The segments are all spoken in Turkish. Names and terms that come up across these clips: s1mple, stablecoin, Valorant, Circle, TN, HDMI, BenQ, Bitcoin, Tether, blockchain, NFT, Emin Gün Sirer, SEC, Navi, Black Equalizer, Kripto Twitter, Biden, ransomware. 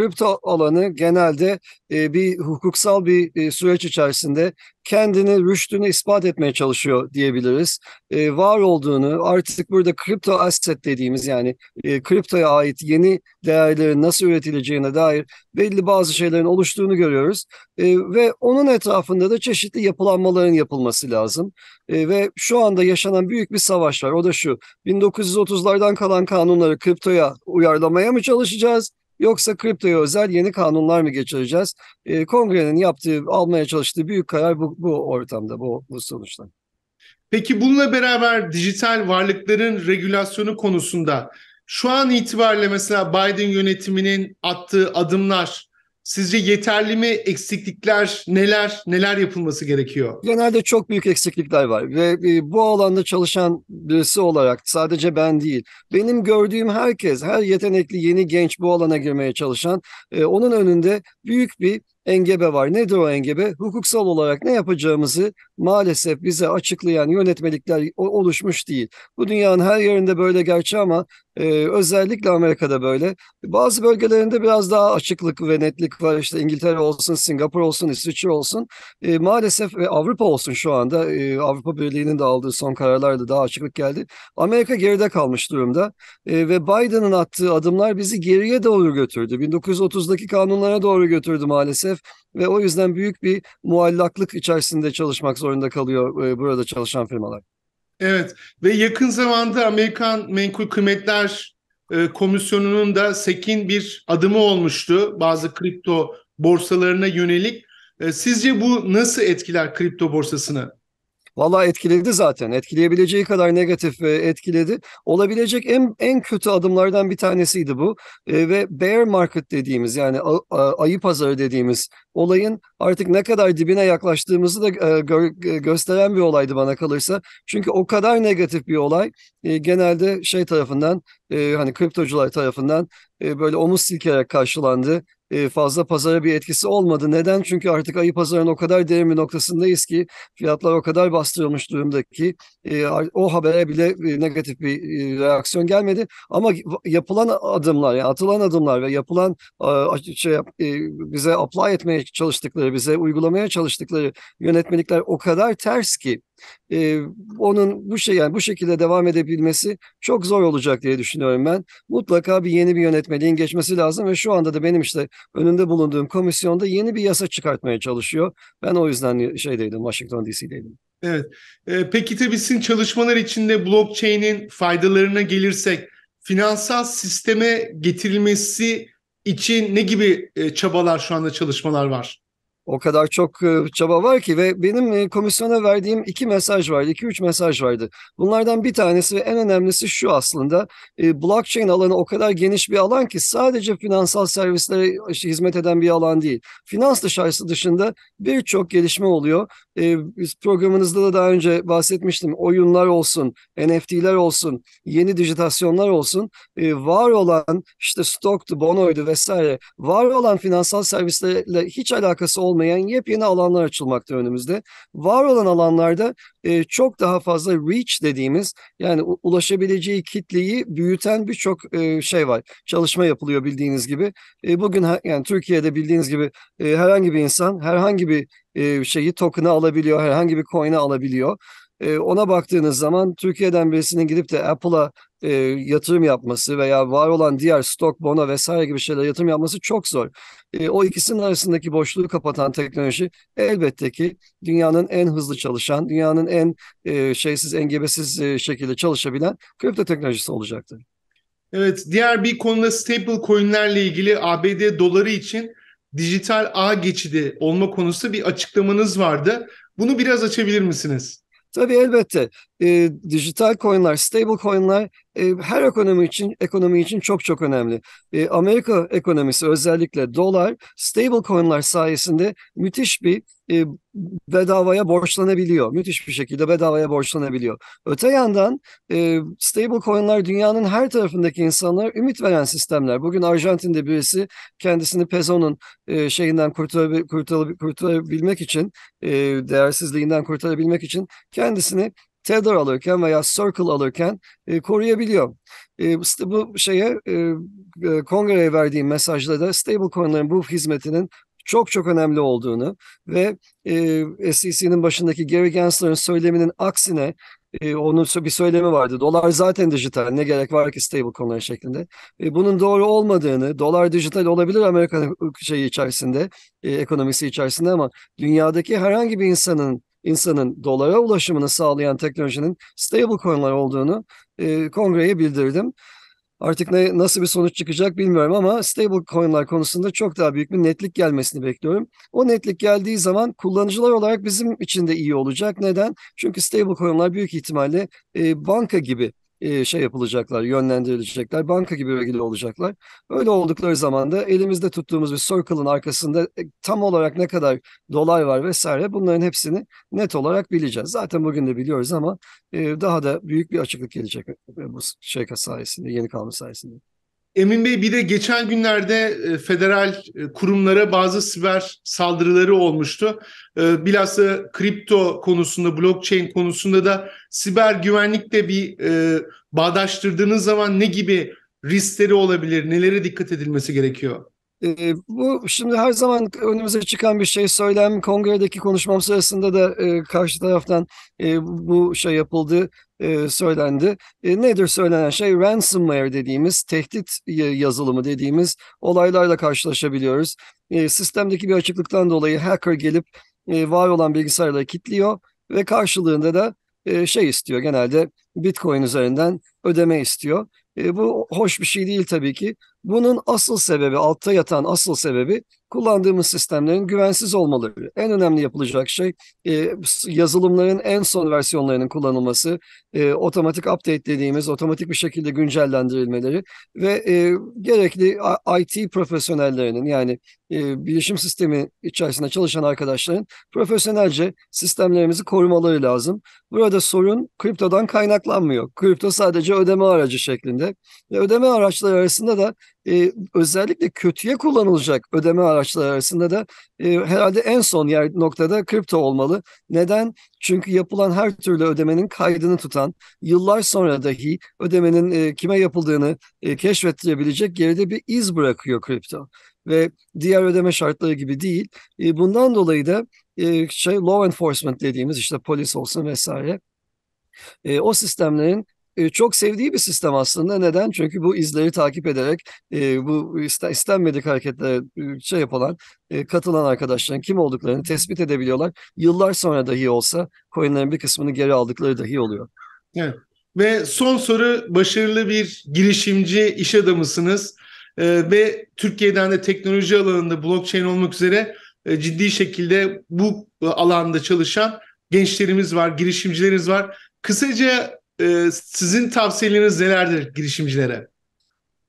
kripto alanı genelde bir hukuksal bir süreç içerisinde kendini, rüştünü ispat etmeye çalışıyor diyebiliriz. Var olduğunu, artık burada kripto asset dediğimiz, yani kriptoya ait yeni değerlerin nasıl üretileceğine dair belli bazı şeylerin oluştuğunu görüyoruz. Ve onun etrafında da çeşitli yapılanmaların yapılması lazım. Ve şu anda yaşanan büyük bir savaş var. O da şu: 1930'lardan kalan kanunları kriptoya uyarlamaya mı çalışacağız? Yoksa kriptoya özel yeni kanunlar mı geçireceğiz? Kongre'nin almaya çalıştığı büyük karar bu ortamda, bu sonuçta. Peki bununla beraber dijital varlıkların regülasyonu konusunda şu an itibariyle mesela Biden yönetiminin attığı adımlar sizce yeterli mi? Eksiklikler neler yapılması gerekiyor? Genelde çok büyük eksiklikler var ve bu alanda çalışan birisi olarak, sadece ben değil, benim gördüğüm herkes, her yetenekli yeni genç bu alana girmeye çalışan, onun önünde büyük bir engebe var. Nedir o engebe? Hukuksal olarak ne yapacağımızı maalesef bize açıklayan yönetmelikler oluşmuş değil. Bu dünyanın her yerinde böyle gerçi, ama özellikle Amerika'da böyle. Bazı bölgelerinde biraz daha açıklık ve netlik var. İşte İngiltere olsun, Singapur olsun, İsviçre olsun. Maalesef ve Avrupa olsun şu anda. Avrupa Birliği'nin de aldığı son kararlarda daha açıklık geldi. Amerika geride kalmış durumda. Ve Biden'ın attığı adımlar bizi geriye doğru götürdü. 1930'daki kanunlara doğru götürdü maalesef. Ve o yüzden büyük bir muallaklık içerisinde çalışmak zorunda kalıyor burada çalışan firmalar. Evet, ve yakın zamanda Amerikan Menkul Kıymetler Komisyonu'nun da sekin bir adımı olmuştu bazı kripto borsalarına yönelik. Sizce bu nasıl etkiler kripto borsasını? Vallahi etkiledi zaten. Etkileyebileceği kadar negatif etkiledi. Olabilecek en kötü adımlardan bir tanesiydi bu. Ve bear market dediğimiz, yani ayı pazarı dediğimiz olayın artık ne kadar dibine yaklaştığımızı da gösteren bir olaydı bana kalırsa. Çünkü o kadar negatif bir olay genelde şey tarafından, hani kriptocular tarafından böyle omuz silkerek karşılandı. Fazla pazara bir etkisi olmadı. Neden? Çünkü artık ayı pazarının o kadar derin bir noktasındayız ki, fiyatlar o kadar bastırılmış durumda ki o habere bile negatif bir reaksiyon gelmedi. Ama yapılan adımlar, yani atılan adımlar ve yapılan bize apply etmeye çalıştıkları, bize uygulamaya çalıştıkları yönetmelikler o kadar ters ki onun bu şekilde devam edebilmesi çok zor olacak diye düşünüyorum ben. Mutlaka yeni bir yönetmeliğin geçmesi lazım ve şu anda da benim işte önünde bulunduğum komisyonda yeni bir yasa çıkartmaya çalışıyor. Ben o yüzden Washington DC'deydim. Evet. Peki tabii sizin çalışmalar içinde blockchain'in faydalarına gelirsek, finansal sisteme getirilmesi için ne gibi çabalar, şu anda çalışmalar var? O kadar çok çaba var ki ve benim komisyona verdiğim 2-3 mesaj vardı. Bunlardan bir tanesi ve en önemlisi şu aslında: blockchain alanı o kadar geniş bir alan ki sadece finansal servislere hizmet eden bir alan değil. Finans dışında birçok gelişme oluyor. Programınızda da daha önce bahsetmiştim. Oyunlar olsun, NFT'ler olsun, yeni dijitasyonlar olsun, var olan işte stoktu, bonoydu vesaire, var olan finansal servislerle hiç alakası olmayan yepyeni alanlar açılmakta önümüzde. Var olan alanlarda çok daha fazla reach dediğimiz, yani ulaşabileceği kitleyi büyüten birçok şey var. Çalışma yapılıyor bildiğiniz gibi. Bugün yani Türkiye'de bildiğiniz gibi herhangi bir insan herhangi bir token'ı alabiliyor, herhangi bir coin'i alabiliyor. Ona baktığınız zaman Türkiye'den birisinin gidip de Apple'a yatırım yapması veya var olan diğer stok, bono vesaire gibi şeylere yatırım yapması çok zor. O ikisinin arasındaki boşluğu kapatan teknoloji elbette ki dünyanın en hızlı çalışan, dünyanın en engebesiz şekilde çalışabilen kripto teknolojisi olacaktır. Evet, diğer bir konuda stable coin'lerle ilgili ABD doları için dijital ağ geçidi olma konusu bir açıklamanız vardı. Bunu biraz açabilir misiniz? Tabii, elbette. Dijital coin'ler, stable coin'ler her ekonomi için çok çok önemli. Amerika ekonomisi, özellikle dolar, stable coin'ler sayesinde müthiş bir bedavaya borçlanabiliyor. Müthiş bir şekilde bedavaya borçlanabiliyor. Öte yandan stable coin'ler dünyanın her tarafındaki insanlara ümit veren sistemler. Bugün Arjantin'de birisi kendisini Peso'nun kurtarabilmek için, değersizliğinden kurtarabilmek için kendisini Tether alırken veya Circle alırken koruyabiliyor. Bu şeye kongreye verdiğim mesajda da stablecoin'ların bu hizmetinin çok önemli olduğunu ve SEC'nin başındaki Gary Gensler'ın söyleminin aksine onun bir söylemi vardı. Dolar zaten dijital, ne gerek var ki stablecoin'lar şeklinde. Bunun doğru olmadığını, dolar dijital olabilir Amerika şeyi içerisinde, ekonomisi içerisinde, ama dünyadaki herhangi bir insanın dolara ulaşımını sağlayan teknolojinin stablecoin'lar olduğunu kongreye bildirdim. Artık nasıl bir sonuç çıkacak bilmiyorum ama stablecoin'lar konusunda çok daha büyük bir netlik gelmesini bekliyorum. O netlik geldiği zaman kullanıcılar olarak bizim için de iyi olacak. Neden? Çünkü stablecoin'lar büyük ihtimalle banka gibi şey yapılacaklar, yönlendirilecekler, banka gibi regüle olacaklar. Öyle oldukları zaman da elimizde tuttuğumuz bir Circle'ın arkasında tam olarak ne kadar dolar var vesaire, bunların hepsini net olarak bileceğiz. Zaten bugün de biliyoruz ama daha da büyük bir açıklık gelecek bu şey sayesinde, yeni kanun sayesinde. Emin Bey, bir de geçen günlerde federal kurumlara bazı siber saldırıları olmuştu. Bilhassa kripto konusunda, blockchain konusunda da siber güvenlikle bir bağdaştırdığınız zaman ne gibi riskleri olabilir, nelere dikkat edilmesi gerekiyor? Bu şimdi her zaman önümüze çıkan bir şey, söylem. Kongredeki konuşmam sırasında da karşı taraftan bu şey yapıldı, söylendi. Nedir söylenen şey? Ransomware dediğimiz, tehdit yazılımı dediğimiz olaylarla karşılaşabiliyoruz. Sistemdeki bir açıklıktan dolayı hacker gelip var olan bilgisayarları kilitliyor ve karşılığında da şey istiyor, genelde Bitcoin üzerinden ödeme istiyor. Bu hoş bir şey değil tabii ki. Bunun asıl sebebi, altta yatan asıl sebebi kullandığımız sistemlerin güvensiz olmaları. En önemli yapılacak şey yazılımların en son versiyonlarının kullanılması, otomatik update dediğimiz otomatik bir şekilde güncellendirilmeleri ve gerekli IT profesyonellerinin, yani bilişim sistemi içerisinde çalışan arkadaşların profesyonelce sistemlerimizi korumaları lazım. Burada sorun kriptodan kaynaklanmıyor. Kripto sadece ödeme aracı şeklinde. Ve ödeme araçları arasında da özellikle kötüye kullanılacak ödeme araçları arasında da herhalde en son noktada kripto olmalı. Neden? Çünkü yapılan her türlü ödemenin kaydını tutan, yıllar sonra dahi ödemenin kime yapıldığını keşfettirebilecek geride bir iz bırakıyor kripto. Ve diğer ödeme şartları gibi değil. Bundan dolayı da law enforcement dediğimiz, işte polis olsun vesaire, o sistemlerin çok sevdiği bir sistem aslında. Neden? Çünkü bu izleri takip ederek bu istenmedik hareketlere şey yapılan, katılan arkadaşların kim olduklarını tespit edebiliyorlar. Yıllar sonra dahi olsa coinlerin bir kısmını geri aldıkları dahi oluyor. Evet. Ve son soru, başarılı bir girişimci iş adamısınız ve Türkiye'den de teknoloji alanında, blockchain olmak üzere ciddi şekilde bu alanda çalışan gençlerimiz var, girişimcilerimiz var. Kısaca sizin tavsiyeleriniz nelerdir girişimcilere?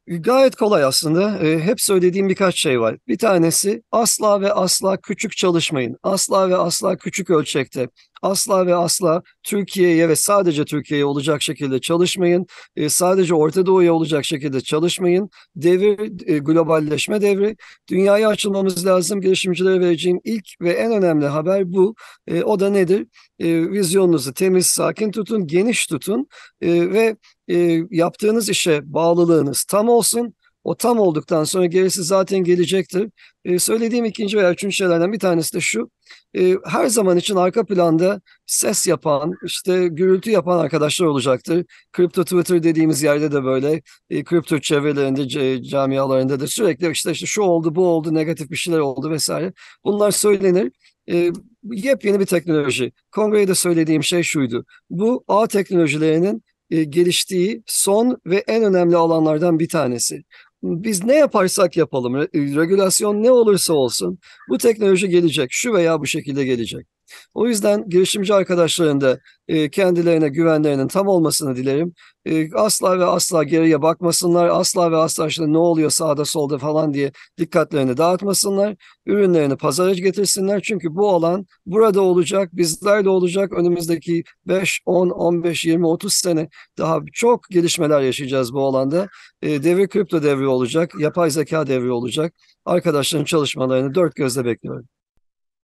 Gayet kolay aslında. Hep söylediğim birkaç şey var. Bir tanesi, asla ve asla küçük çalışmayın. Asla ve asla küçük ölçekte. Asla ve asla Türkiye'ye ve sadece Türkiye'ye olacak şekilde çalışmayın. Sadece Orta Doğu'ya olacak şekilde çalışmayın. Devir, globalleşme devri. Dünyaya açılmamız lazım. Girişimcilere vereceğim ilk ve en önemli haber bu. O da nedir? Vizyonunuzu temiz, sakin tutun, geniş tutun ve yaptığınız işe bağlılığınız tam olsun. O tam olduktan sonra gerisi zaten gelecektir. Söylediğim ikinci veya üçüncü şeylerden bir tanesi de şu. Her zaman için arka planda ses yapan, işte gürültü yapan arkadaşlar olacaktır. Kripto Twitter dediğimiz yerde de böyle, kripto çevrelerinde, camialarında da sürekli işte şu oldu, bu oldu, negatif bir şeyler oldu vesaire. Bunlar söylenir. Yepyeni bir teknoloji. Kongrede söylediğim şey şuydu. Bu ağ teknolojilerinin geliştiği son ve en önemli alanlardan bir tanesi. Biz ne yaparsak yapalım, regülasyon ne olursa olsun, bu teknoloji gelecek, şu veya bu şekilde gelecek. O yüzden girişimci arkadaşların da kendilerine güvenlerinin tam olmasını dilerim. Asla ve asla geriye bakmasınlar, asla ve asla işte ne oluyor sağda solda falan diye dikkatlerini dağıtmasınlar. Ürünlerini pazara getirsinler, çünkü bu alan burada olacak, bizlerle olacak. Önümüzdeki 5, 10, 15, 20, 30 sene daha çok gelişmeler yaşayacağız bu alanda. Devir kripto devri olacak, yapay zeka devri olacak. Arkadaşların çalışmalarını dört gözle bekliyorum.